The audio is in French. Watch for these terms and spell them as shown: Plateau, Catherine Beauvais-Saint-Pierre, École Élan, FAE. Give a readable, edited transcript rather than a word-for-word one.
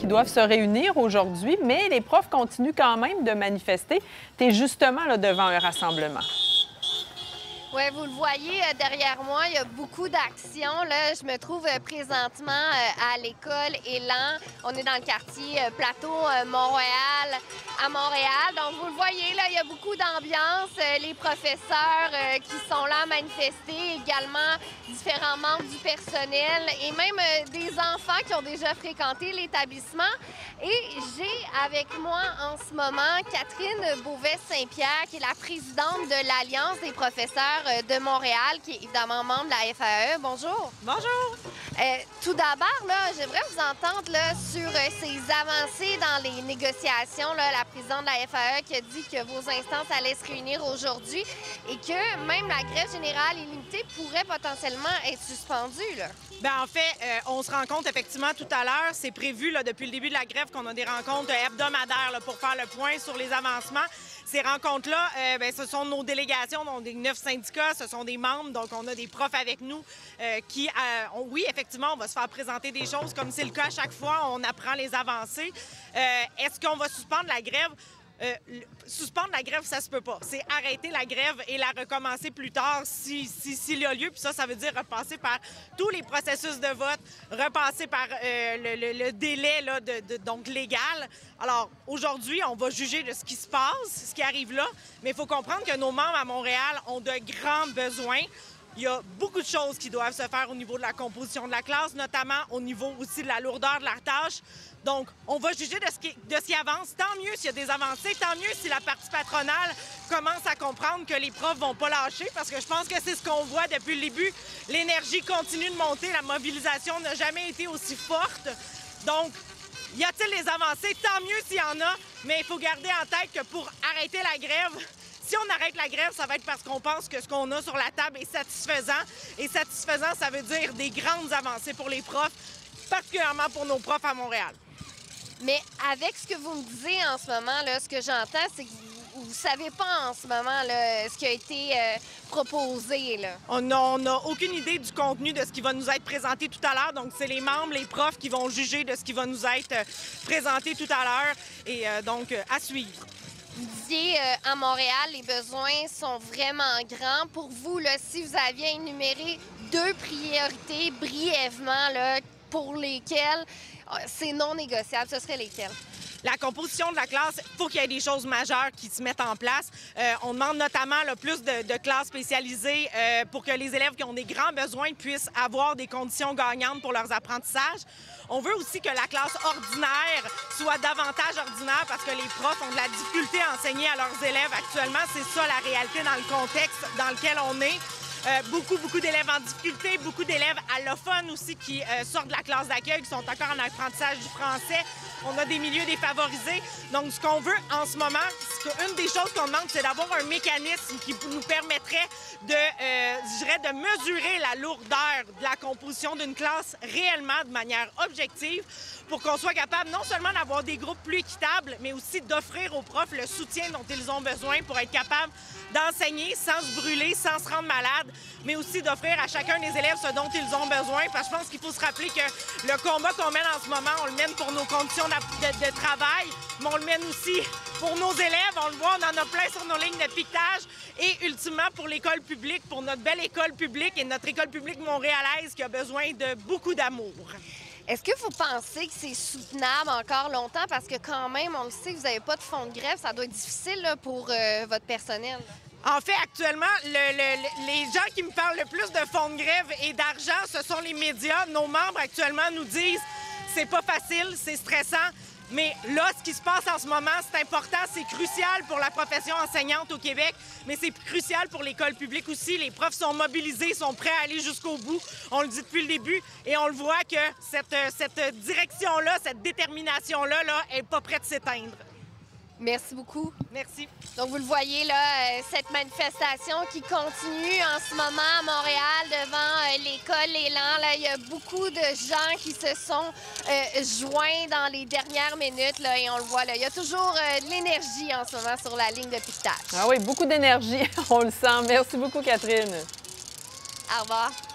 Qui doivent se réunir aujourd'hui, mais les profs continuent quand même de manifester. Tu es justement là devant un rassemblement. Oui, vous le voyez derrière moi, il y a beaucoup d'actions. Là, je me trouve présentement à l'école Élan. On est dans le quartier Plateau, Montréal, à Montréal. Donc, vous le voyez, là, il y a beaucoup d'ambiance. Les professeurs qui sont là à manifester, également différents membres du personnel et même des enfants qui ont déjà fréquenté l'établissement. Et j'ai avec moi en ce moment Catherine Beauvais-Saint-Pierre, qui est la présidente de l'Alliance des professeurs de Montréal, qui est évidemment membre de la FAE. Bonjour. Bonjour. Tout d'abord, j'aimerais vous entendre là, sur ces avancées dans les négociations. Là, la présidente de la FAE qui a dit que vos instances allaient se réunir aujourd'hui et que même la grève générale illimitée pourrait potentiellement être suspendue. Là. Bien, en fait, on se rend compte effectivement tout à l'heure, c'est prévu là, depuis le début de la grève qu'on a des rencontres hebdomadaires là, pour faire le point sur les avancements. Ces rencontres-là, ce sont nos délégations, donc des 9 syndicats, ce sont des membres, donc on a des profs avec nous qui, oui, effectivement, on va se faire présenter des choses comme c'est le cas à chaque fois, on apprend les avancées. Est-ce qu'on va suspendre la grève? Suspendre la grève, ça se peut pas. C'est arrêter la grève et la recommencer plus tard s'il y a lieu. Puis ça veut dire repasser par tous les processus de vote, repasser par le délai là, donc légal. Alors, aujourd'hui, on va juger de ce qui se passe, ce qui arrive là. Mais il faut comprendre que nos membres à Montréal ont de grands besoins. Il y a beaucoup de choses qui doivent se faire au niveau de la composition de la classe, notamment au niveau aussi de la lourdeur de la tâche. Donc, on va juger de ce qui avance. Tant mieux s'il y a des avancées, tant mieux si la partie patronale commence à comprendre que les profs vont pas lâcher, parce que je pense que c'est ce qu'on voit depuis le début. L'énergie continue de monter, la mobilisation n'a jamais été aussi forte. Donc, y a-t-il des avancées? Tant mieux s'il y en a, mais il faut garder en tête que pour arrêter la grève, si on arrête la grève, ça va être parce qu'on pense que ce qu'on a sur la table est satisfaisant. Et satisfaisant, ça veut dire des grandes avancées pour les profs, particulièrement pour nos profs à Montréal. Mais avec ce que vous me disiez en ce moment, là, ce que j'entends, c'est que vous ne savez pas en ce moment là, ce qui a été proposé. Là. On n'a aucune idée du contenu de ce qui va nous être présenté tout à l'heure. Donc, c'est les membres, les profs qui vont juger de ce qui va nous être présenté tout à l'heure. Et donc, à suivre. Vous disiez, à Montréal, les besoins sont vraiment grands. Pour vous, là, si vous aviez énuméré deux priorités brièvement là, pour lesquelles c'est non négociable, ce serait lesquelles? La composition de la classe, il faut qu'il y ait des choses majeures qui se mettent en place. On demande notamment là, plus de classes spécialisées pour que les élèves qui ont des grands besoins puissent avoir des conditions gagnantes pour leurs apprentissages. On veut aussi que la classe ordinaire soit davantage ordinaire parce que les profs ont de la difficulté à enseigner à leurs élèves actuellement. C'est ça la réalité dans le contexte dans lequel on est. Beaucoup d'élèves en difficulté, beaucoup d'élèves allophones aussi qui sortent de la classe d'accueil, qui sont encore en apprentissage du français. On a des milieux défavorisés. Donc, ce qu'on veut en ce moment, une des choses qu'on demande, c'est d'avoir un mécanisme qui nous permettrait de mesurer la lourdeur de la composition d'une classe réellement de manière objective pour qu'on soit capable non seulement d'avoir des groupes plus équitables, mais aussi d'offrir aux profs le soutien dont ils ont besoin pour être capables d'enseigner sans se brûler, sans se rendre malade, mais aussi d'offrir à chacun des élèves ce dont ils ont besoin. Parce que je pense qu'il faut se rappeler que le combat qu'on mène en ce moment, on le mène pour nos conditions de travail, mais on le mène aussi pour nos élèves. On le voit, on en a plein sur nos lignes de piquetage. Et ultimement, pour l'école publique, pour notre belle école publique et notre école publique montréalaise qui a besoin de beaucoup d'amour. Est-ce que vous pensez que c'est soutenable encore longtemps? Parce que quand même, on le sait, vous n'avez pas de fonds de grève. Ça doit être difficile là, pour votre personnel. En fait, actuellement, les gens qui me parlent le plus de fonds de grève et d'argent, ce sont les médias. Nos membres, actuellement, nous disent « c'est pas facile, c'est stressant ». Mais là, ce qui se passe en ce moment, c'est important, c'est crucial pour la profession enseignante au Québec, mais c'est crucial pour l'école publique aussi. Les profs sont mobilisés, sont prêts à aller jusqu'au bout. On le dit depuis le début et on le voit que cette direction-là, cette détermination-là, est pas prête de s'éteindre. Merci beaucoup. Merci. Donc, vous le voyez, là, cette manifestation qui continue en ce moment à Montréal devant l'école Élan. Là, il y a beaucoup de gens qui se sont joints dans les dernières minutes, là, et on le voit, là. Il y a toujours de l'énergie en ce moment sur la ligne de piquetage. Ah oui, beaucoup d'énergie, on le sent. Merci beaucoup, Catherine. Au revoir.